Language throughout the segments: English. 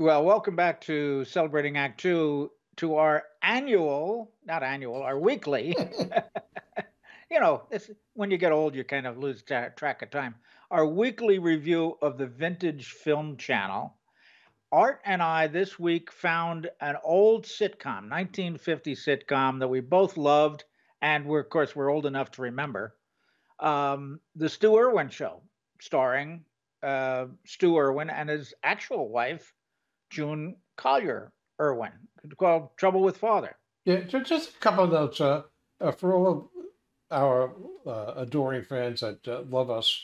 Well, welcome back to Celebrating Act Two, to our annual, not annual, our weekly. You know, it's, when you get old, you kind of lose track of time. Our weekly review of the Vintage Film Channel. Art and I this week found an old sitcom, 1950 sitcom that we both loved, and we're old enough to remember. The Stu Erwin Show, starring Stu Erwin and his actual wife, June Collyer Erwin, called Trouble with Father. Yeah, just a couple of notes for all of our adoring fans that love us,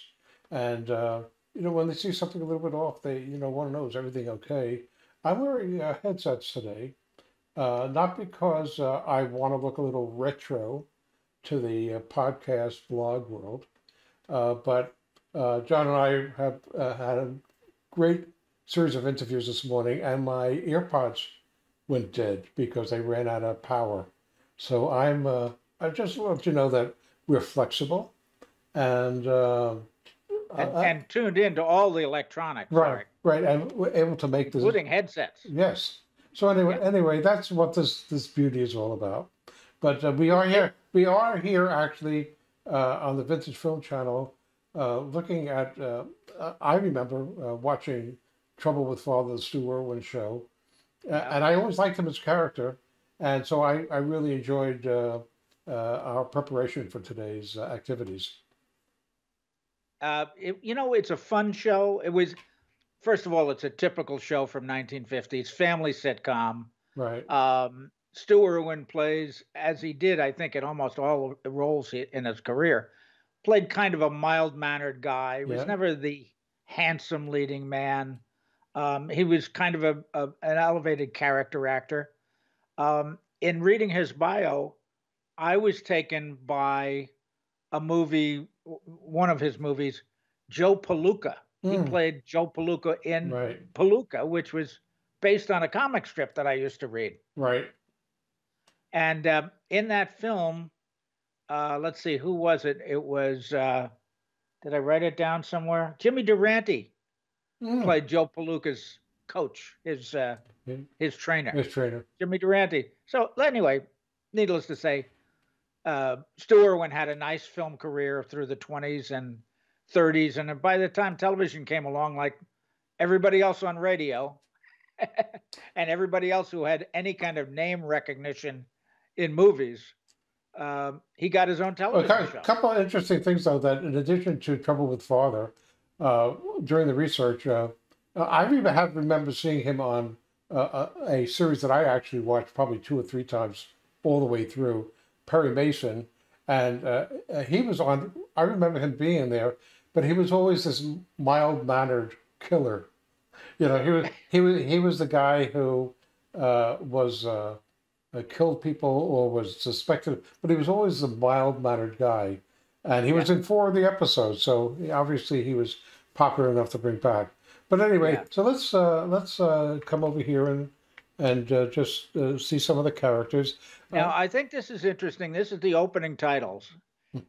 and you know, when they see something a little bit off, they want to know, is everything okay? I'm wearing headsets today, not because I want to look a little retro to the podcast blog world, but John and I have had a great series of interviews this morning, and my earpods went dead because they ran out of power. So I just love to know that we're flexible and tuned into all the electronics. Right, right, and we're able to make this, including headsets. Yes. So anyway, that's what this beauty is all about. But we are here. We are here actually on the Vintage Film Channel, looking at. I remember watching Trouble with Father, the Stu Erwin Show, and I always liked him as a character, and so I really enjoyed our preparation for today's activities. It's a fun show. It was, first of all, it's a typical show from 1950s, family sitcom. Right. Stu Erwin plays, as he did, I think, in almost all the roles in his career, played kind of a mild-mannered guy. He was never the handsome leading man. He was kind of an elevated character actor. In reading his bio, I was taken by a movie, one of his movies, Joe Palooka. He played Joe Palooka in Palooka, which was based on a comic strip that I used to read. Right. And in that film, let's see, who was it? It was, did I write it down somewhere? Jimmy Durante played Joe Palooka's coach, his trainer. His trainer. Jimmy Durante. So anyway, needless to say, Stu Erwin had a nice film career through the 20s and 30s, and by the time television came along, like everybody else on radio and everybody else who had any kind of name recognition in movies, he got his own television show. A couple of interesting things, though, that in addition to Trouble with Father, during the research, I remember seeing him on a series that I actually watched probably 2 or 3 times all the way through, Perry Mason, and he was on, I remember him being there, but he was always this mild-mannered killer. You know, he was the guy who was killed people or was suspected, but he was always the mild-mannered guy, and he was in 4 of the episodes, so obviously he was popular enough to bring back. But anyway, so let's come over here and just see some of the characters. Now, I think this is interesting. This is the opening titles,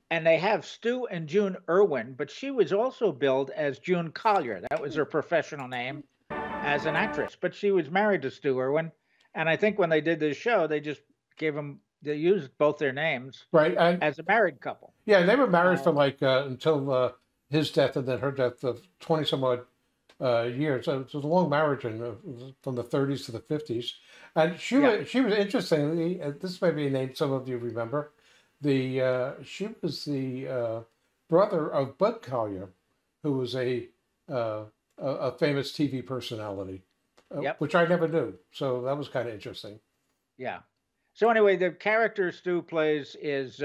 and they have Stu and June Erwin, but she was also billed as June Collyer. That was her professional name as an actress, but she was married to Stu Erwin, and I think when they did this show, they just they used both their names as a married couple. Yeah, they were married for like until his death and then her death of 20-some-odd years. So it was a long marriage from the 30s to the 50s, and she was interestingly. This may be a name some of you remember. She was the brother of Bud Collyer, who was a famous TV personality, which I never knew. So that was kind of interesting. Yeah. So anyway, the character Stu plays is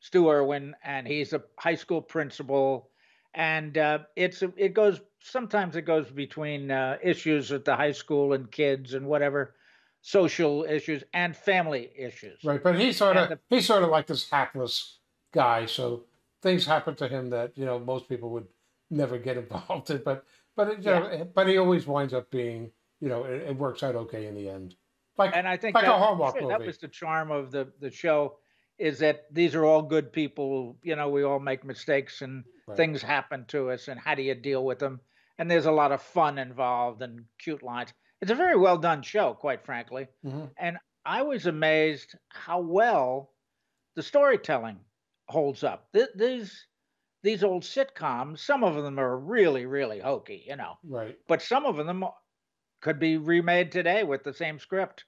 Stu Erwin, and he's a high school principal, and it goes. Sometimes it goes between issues at the high school and kids and whatever, social issues and family issues. Right, but he's sort of like this hapless guy, so things happen to him that most people would never get involved in. But he always winds up being it works out okay in the end. I think a Hallmark movie. That was the charm of the show, is that these are all good people. We all make mistakes and things happen to us, and how do you deal with them? and there's a lot of fun involved and cute lines. It's a very well done show, quite frankly. Mm-hmm. And I was amazed how well the storytelling holds up. These old sitcoms, some of them are really, really hokey, you know. Right. But some of them could be remade today with the same script,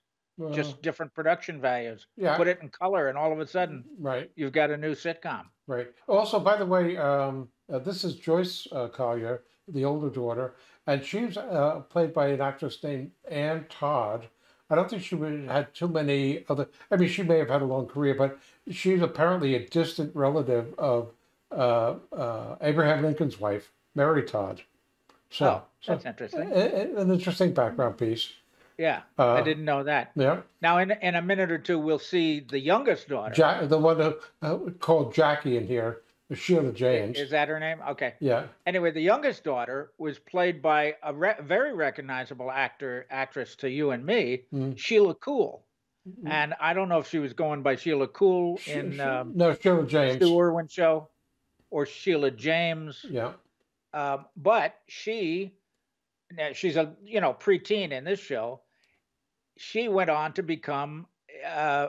just different production values. Yeah. Put it in color, and all of a sudden, you've got a new sitcom. Right. Also, by the way, this is Joyce Collyer, the older daughter, and she's played by an actress named Anne Todd. I don't think she would have had too many other... I mean, she may have had a long career, but she's apparently a distant relative of Abraham Lincoln's wife, Mary Todd. So, that's interesting. An interesting background piece. Yeah, I didn't know that. Yeah. Now, in a minute or two, we'll see the youngest daughter. The one who, called Jackie in here, Sheila James. Is that her name? Okay. Yeah. Anyway, the youngest daughter was played by a very recognizable actress to you and me, Sheila Kuehl. Mm-hmm. And I don't know if she was going by Sheila Kuehl in Sheila James. Stu Erwin show, or Sheila James. Yeah. But she's a preteen in this show. She went on to become a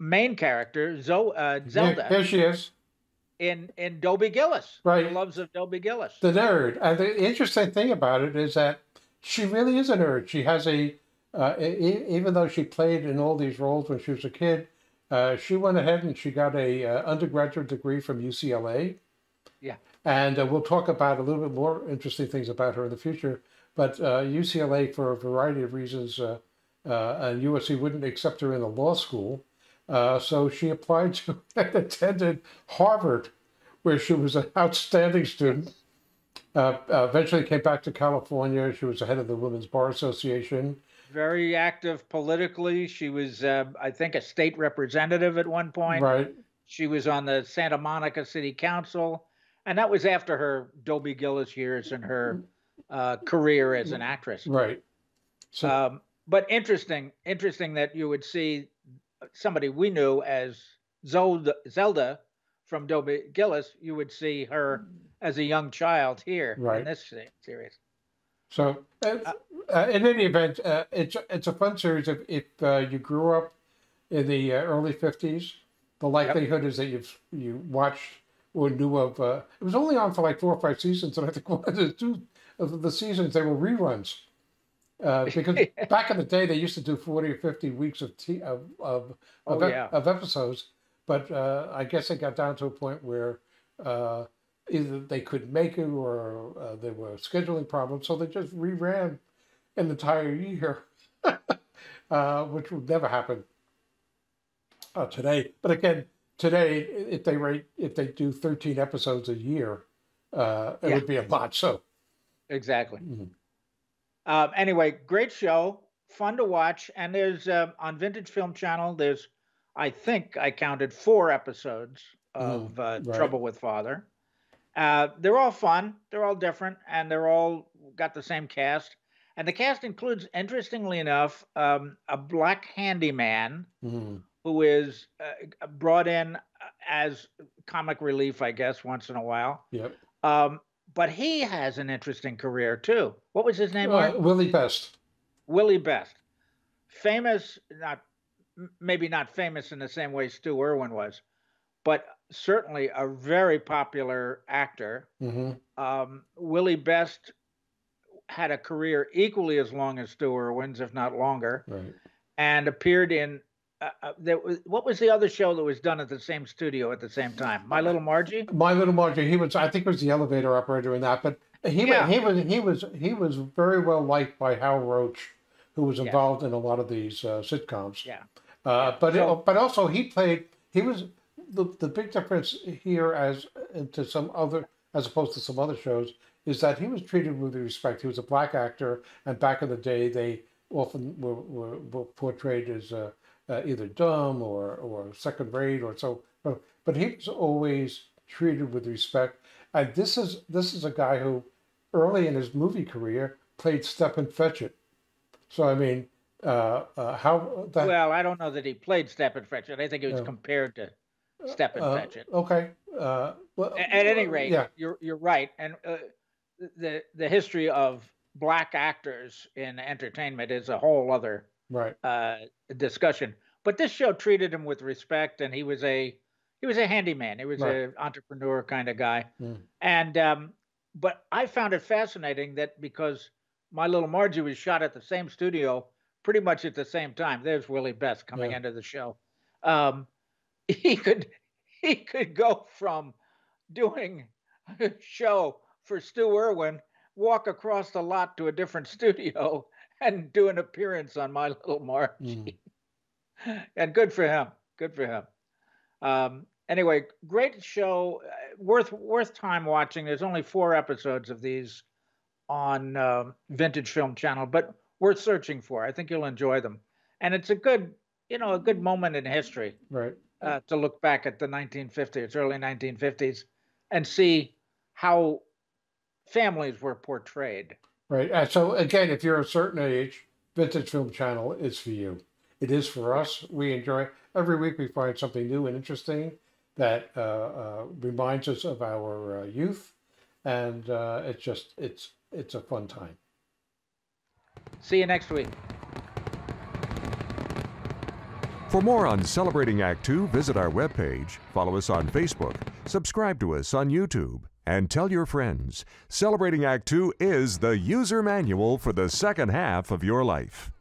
main character, Zelda. There she is. In Dobie Gillis. Right. The Loves of Dobie Gillis. The nerd. And the interesting thing about it is that she really is a nerd. She has even though she played in all these roles when she was a kid, she went ahead and she got a undergraduate degree from UCLA. Yeah. And we'll talk about a little bit more interesting things about her in the future. But UCLA, for a variety of reasons, and USC wouldn't accept her in the law school. So she applied to and attended Harvard, where she was an outstanding student. Eventually came back to California. She was the head of the Women's Bar Association. Very active politically. She was, I think, a state representative at one point. Right. She was on the Santa Monica City Council. And that was after her Dobie Gillis years and her career as an actress. Right. So, but interesting that you would see somebody we knew as Zelda from Dobie Gillis, you would see her as a young child here in this series. So in any event, it's a fun series. If you grew up in the early 50s, the likelihood is that you watched or knew of... it was only on for like 4 or 5 seasons, and I think one or two of the seasons, they were reruns. Because back in the day, they used to do 40 or 50 weeks of episodes, but I guess it got down to a point where either they couldn't make it or there were scheduling problems, so they just reran an entire year, which would never happen today. But again, today, if they do 13 episodes a year, it would be a lot. So exactly. Mm-hmm. Anyway, great show, fun to watch. And there's on Vintage Film Channel, there's, I think I counted 4 episodes of Trouble with Father. They're all fun. They're all different. And they're all got the same cast. And the cast includes, interestingly enough, a black handyman who is brought in as comic relief, I guess, once in a while. Yep. But he has an interesting career, too. What was his name? Willie Best. Willie Best. Famous, maybe not famous in the same way Stu Erwin was, but certainly a very popular actor. Mm-hmm. Willie Best had a career equally as long as Stu Erwin's, if not longer, and appeared in... what was the other show that was done at the same studio at the same time? My Little Margie. My Little Margie. He was, I think, was the elevator operator in that. But he was very well liked by Hal Roach, who was involved in a lot of these sitcoms. Yeah. But also he played. He was the big difference here as opposed to some other shows is that he was treated with respect. He was a black actor, and back in the day, they often were portrayed as either dumb or second rate or so, but he was always treated with respect. And this is a guy who, early in his movie career, played Stepin Fetchit. So I mean, how? That, well, I don't know that he played Stepin Fetchit. I think he was compared to Stepin Fetchit. Okay. Well, at any rate, you're right. And the history of Black actors in entertainment is a whole other discussion. But this show treated him with respect, and he was a handyman. He was an entrepreneur kind of guy. Mm. And but I found it fascinating that because My Little Margie was shot at the same studio pretty much at the same time. There's Willie Best coming into the show. He could go from doing a show for Stu Erwin, walk across the lot to a different studio and do an appearance on My Little Margie. Mm. And good for him. Good for him. Anyway, great show, worth time watching. There's only 4 episodes of these on Vintage Film Channel, but worth searching for. I think you'll enjoy them. And it's a good moment in history, right? To look back at the 1950s, early 1950s, and see how families were portrayed. Right. So again, if you're a certain age, Vintage Film Channel is for you. It is for us. We enjoy it. Every week we find something new and interesting that reminds us of our youth, and it's a fun time. See you next week. For more on Celebrating Act 2, visit our webpage, follow us on Facebook, subscribe to us on YouTube, and tell your friends. Celebrating Act 2 is the user manual for the second half of your life.